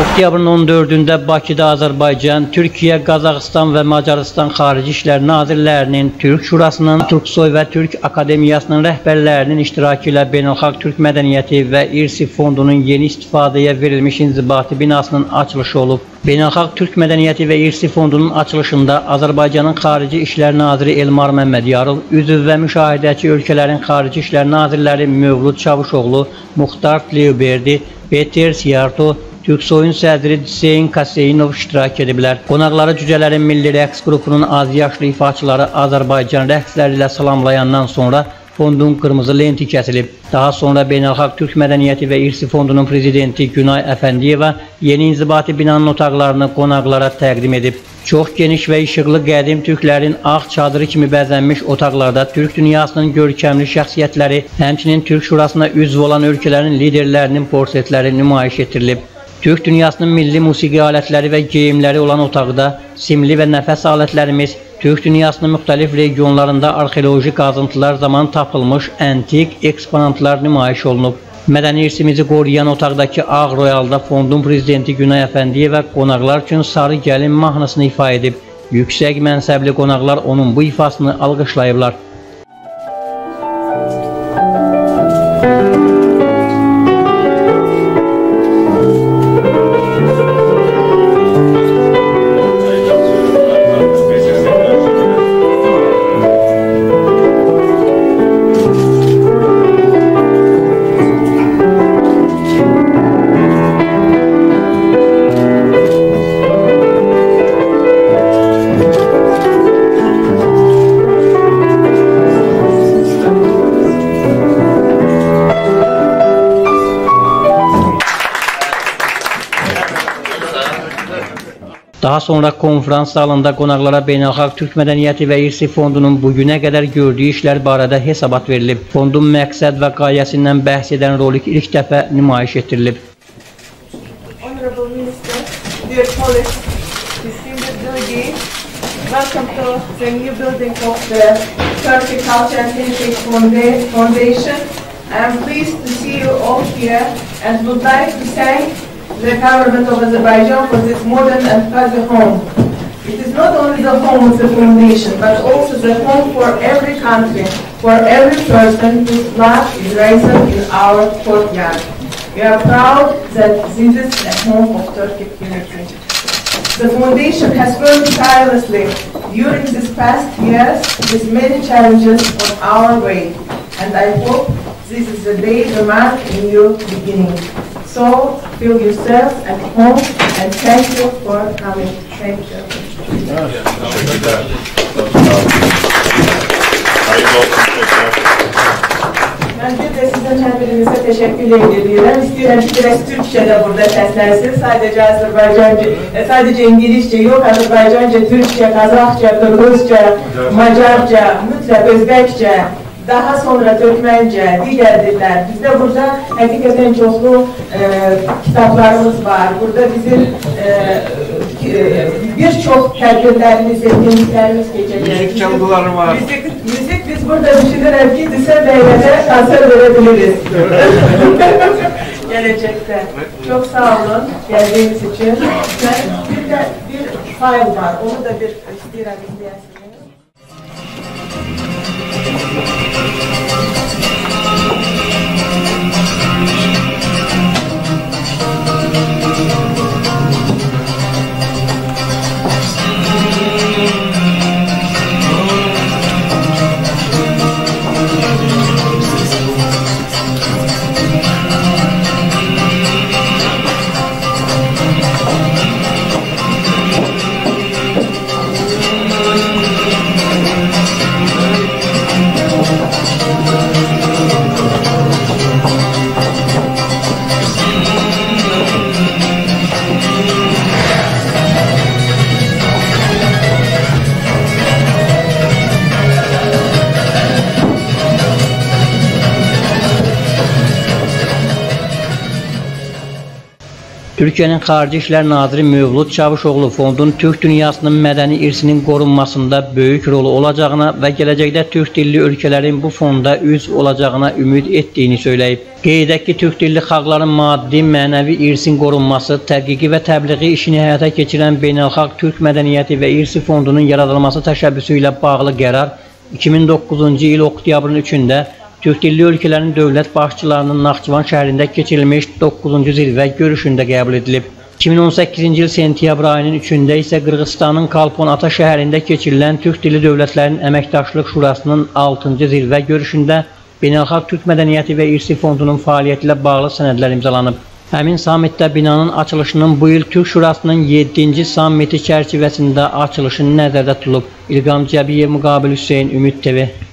Oktyabrın 14-də Bakıda Azərbaycan, Türkiyə, Qazaxıstan və Macaristan Xarici İşlər Nazirlərinin, Türk Şurasının, Türksoy və Türk Akademiyasının rəhbərlərinin iştirakı ilə Beynəlxalq Türk Mədəniyyəti və İrsi Fondunun yeni istifadəyə verilmiş inzibati binasının açılışı olub. Beynəlxalq Türk Mədəniyyəti və İrsi Fondunun açılışında Azərbaycanın Xarici İşlər Naziri Elmar Məmmədiyarov, üzv və müşahidəçi ölkələrin Xarici İşlər Nazirləri Mevlüt Çavuşoğlu, Muxtar Tliuberdi, Peter Siyarto, Türksoyun sədri Disseyn Kaseynov iştirak ediblər. Qonaqları Cücələrin Milli Rəqs qrupunun az yaşlı ifaçıları Azərbaycan rəqsləri ilə salamlayandan sonra fondun qırmızı lenti kəsilib. Daha sonra Beynəlxalq Türk Mədəniyyəti və İrsi Fondunun prezidenti Günay Əfəndiyeva yeni inzibati binanın otaqlarını qonaqlara təqdim edib. Çox geniş və işıqlı qədim türklərin ağ çadırı kimi bəzənmiş otaqlarda Türk dünyasının görkəmli şəxsiyyətləri, həmçinin Türk Şurasına üzv olan ölkələrin liderlərinin portretləri nümayiş etdirilib. Türk dünyasının milli musiqi alətləri və geyimləri olan otaqda simli və nəfəs alətlərimiz, Türk dünyasının müxtəlif regionlarında arxeoloji qazıntılar zamanı tapılmış antik eksponantlar nümayiş olunub. Mədəni irsimizi qoruyan otaqdakı Ağ Royalda fondun prezidenti Günay Əfəndiyeva qonaqlar üçün Sarı Gəlin mahnısını ifa edib. Yüksək mənsəbli qonaqlar onun bu ifasını alqışlayıblar. Daha sonra konferans salonunda qonaqlara Beynəlxalq Türk Mədəniyyəti və İrsi Fondunun bugünə qədər gördüyü işlər barədə hesabat verilib. Fondun məqsəd və qayəsindən bəhs edən rolik ilk dəfə nümayiş etdirilib. Honorable Minister, dear colleagues, distinguished delegates, welcome to the new building of the Turkish Culture and Heritage Foundation. I am pleased to see you all here and would like to thank the government of Azerbaijan for this modern and fuzzy home. It is not only the home of the foundation, but also the home for every country, for every person whose blood is racing in our courtyard. We are proud that this is the home of Turkic unity. The foundation has worked tirelessly during these past years with many challenges on our way, and I hope this is the day we mark a new beginning. So, feel yourself at home and thank you for coming. Thank you. Ben bir de sizin her birinize teşekkür ediyorum. İstiyorum ki biraz Türkçe de burada seslensin. Sadece İngilizce yok. Azerbaycanca, Türkçe, Kazakça, Kırgızca, Macarca, mutlaka Özbekçe. Daha sonra Türkmence, diğer diller. Bizde burada hakikaten çoklu kitaplarımız var. Burada bizim birçok tedbirlerimiz, etkinliklerimiz geçecek. Müzik çalgıları var. Müzik biz burada düşünürüm ki Disseyn Bey'le kanser verebiliriz. Gelecekte. Çok sağ olun geldiğiniz için. Bir de bir fail var. Onu da bir istiyorum izleyelim. Türkiye'nin Xarici İşlər Naziri Mevlüt Çavuşoğlu fondun Türk dünyasının mədəni irsinin qorunmasında böyük rolu olacağına və gələcəkdə Türk dilli ölkələrin bu fonda üzv olacağına ümid etdiyini söyləyib. Qeyd edək ki, Türk dilli xalqların maddi, mənəvi irsin qorunması, tədqiqi və təbliği işini həyata keçirən Beynəlxalq Türk Mədəniyyəti və İrsi Fondunun yaradılması təşəbbüsü ilə bağlı qərar 2009-cu il oktyabrın 3-də Türk dilli ölkələrin dövlət başçılarının Naxçıvan şəhərində keçirilmiş 9-cu zirvə görüşündə qəbul edilib. 2018-ci il sentyabr ayının 3-də isə Qırğızstanın Kalponata şəhərində keçirilən Türk Dilli Dövlətlərin Əməkdaşlıq Şurasının 6-cı zirvə görüşündə Beynəlxalq Türk Mədəniyyəti və İrsi Fondunun fəaliyyəti ilə bağlı sənədlər imzalanıb. Həmin sammitdə binanın açılışının bu il Türk Şurasının 7-ci sammiti çərçivəsində açılışı nəzərdə tutulub. İlqam Cəbiyev, Müqabil Hüseyn, Ümid TV.